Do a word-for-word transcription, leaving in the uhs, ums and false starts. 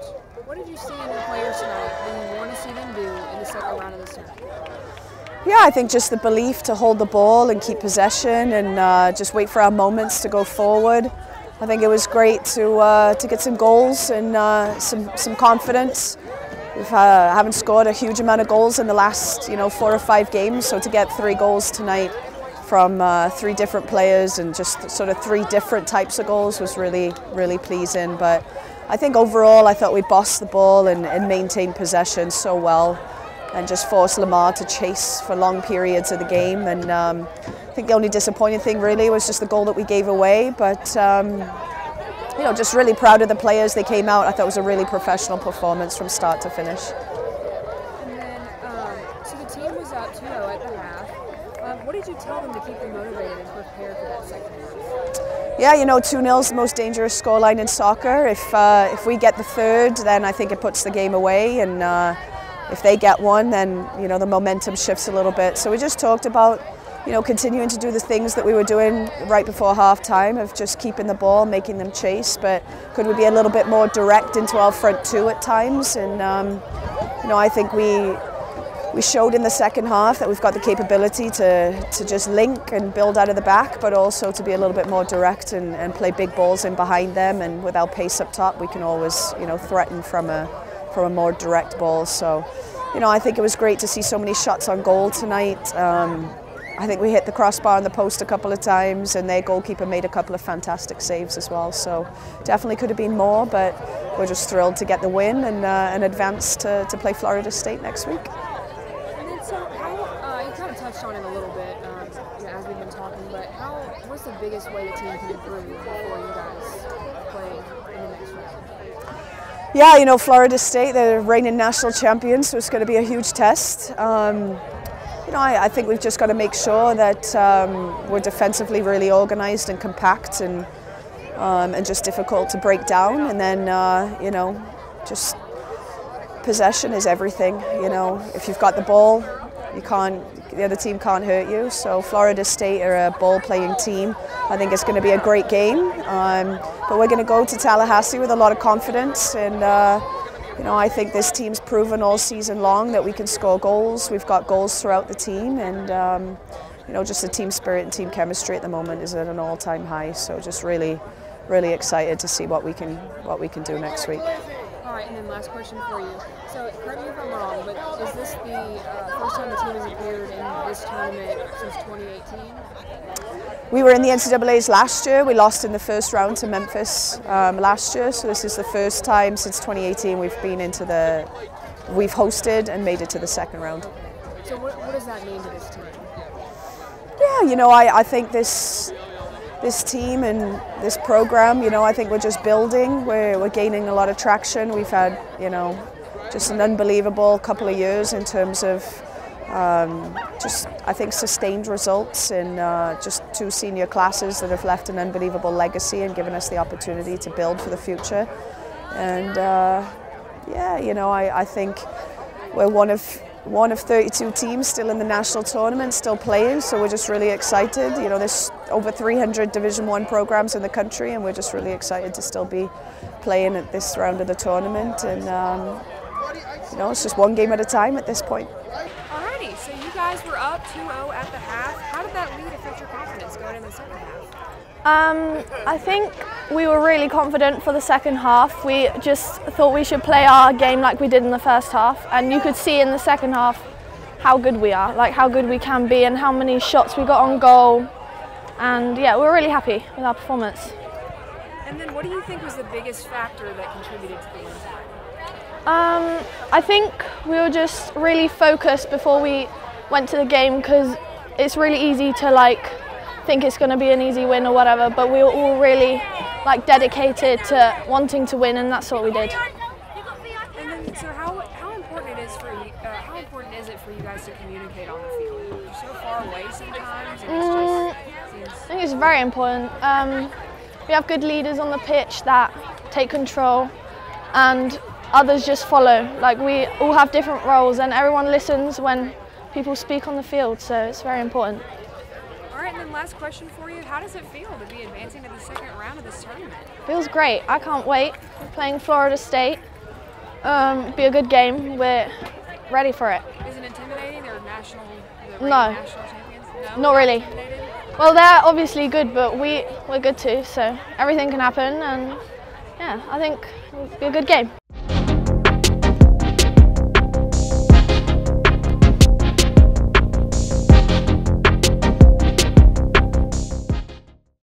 Coach, what did you see in your players tonight that you want to see them do in the second round of this tournament? Yeah, I think just the belief to hold the ball and keep possession and uh, just wait for our moments to go forward. I think it was great to uh, to get some goals and uh, some some confidence. We uh, haven't scored a huge amount of goals in the last you know four or five games, so to get three goals tonight from uh, three different players and just sort of three different types of goals was really really pleasing. But I think overall, I thought we bossed the ball and, and maintained possession so well, and just forced Lamar to chase for long periods of the game. And um, I think the only disappointing thing really was just the goal that we gave away. But um, you know, just really proud of the players. They came out. I thought it was a really professional performance from start to finish. And then, um, so the team was out two oh at the half. Um, what did you tell them to keep them motivated and prepare for that second half? Yeah, you know, two nil is the most dangerous scoreline in soccer. If uh, if we get the third, then I think it puts the game away. And uh, if they get one, then you know the momentum shifts a little bit. So we just talked about, you know, continuing to do the things that we were doing right before halftime of just keeping the ball, making them chase. But could we be a little bit more direct into our front two at times? And um, you know, I think we we showed in the second half that we've got the capability to to just link and build out of the back, but also to be a little bit more direct and, and play big balls in behind them. And with our pace up top, we can always you know threaten from a from a more direct ball. So, you know, I think it was great to see so many shots on goal tonight. Um, I think we hit the crossbar and the post a couple of times, and their goalkeeper made a couple of fantastic saves as well. So definitely could have been more, but we're just thrilled to get the win and, uh, and advance to, to play Florida State next week. And then so how, uh, you kind of touched on it a little bit um, you know, as we've been talking, but how, what's the biggest way the team can improve before you guys play in the next round? Yeah, you know, Florida State, they're reigning national champions, so it's going to be a huge test. Um, you know, I, I think we've just got to make sure that um, we're defensively really organised and compact and um, and just difficult to break down. And then, uh, you know, just possession is everything. You know, if you've got the ball, you can't, the other team can't hurt you. So Florida State are a ball-playing team. I think it's going to be a great game, um, but we're going to go to Tallahassee with a lot of confidence. And uh, you know, I think this team's proven all season long that we can score goals. We've got goals throughout the team, and um, you know, just the team spirit and team chemistry at the moment is at an all-time high. So just really, really excited to see what we can what we can do next week. All right, and then last question for you. So, correct me if I'm wrong, but is this the uh, first time the team has appeared in this tournament since twenty eighteen? We were in the N C double A's last year. We lost in the first round to Memphis um, last year, so this is the first time since twenty eighteen we've been into the, we've hosted and made it to the second round. Okay. So, what, what does that mean to this team? Yeah, you know, I, I think this. This team and this program, you know, I think we're just building. We're, we're gaining a lot of traction. We've had, you know, just an unbelievable couple of years in terms of um, just, I think, sustained results and uh, just two senior classes that have left an unbelievable legacy and given us the opportunity to build for the future. And uh, yeah, you know, I, I think we're one of one of thirty-two teams still in the national tournament, still playing, so we're just really excited. You know, there's over three hundred Division one programs in the country, and we're just really excited to still be playing at this round of the tournament. And, um, you know, it's just one game at a time at this point. Alrighty, so you guys were up two oh at the half. How did that lead affect your confidence going into the second half? Um, I think we were really confident for the second half. We just thought we should play our game like we did in the first half, and you could see in the second half how good we are, like how good we can be and how many shots we got on goal. And yeah, we're really happy with our performance. And then what do you think was the biggest factor that contributed to the win? Um, I think we were just really focused before we went to the game, because it's really easy to like think it's going to be an easy win or whatever, but we were all really like dedicated to wanting to win, and that's what we did. And then, so how, how important it is for you, uh, how important is it for you guys to communicate on the field? You're so far away sometimes. And mm, it's just, I think it's very important. Um, we have good leaders on the pitch that take control, and others just follow. Like we all have different roles, and everyone listens when people speak on the field, so it's very important. And then last question for you, how does it feel to be advancing to the second round of this tournament? Feels great. I can't wait. We're playing Florida State, Um, be a good game. We're ready for it. Is it intimidating? They're national, they're no. national champions? No. Not really. Well, they're obviously good, but we, we're good too, so everything can happen, and yeah, I think it'll be a good game.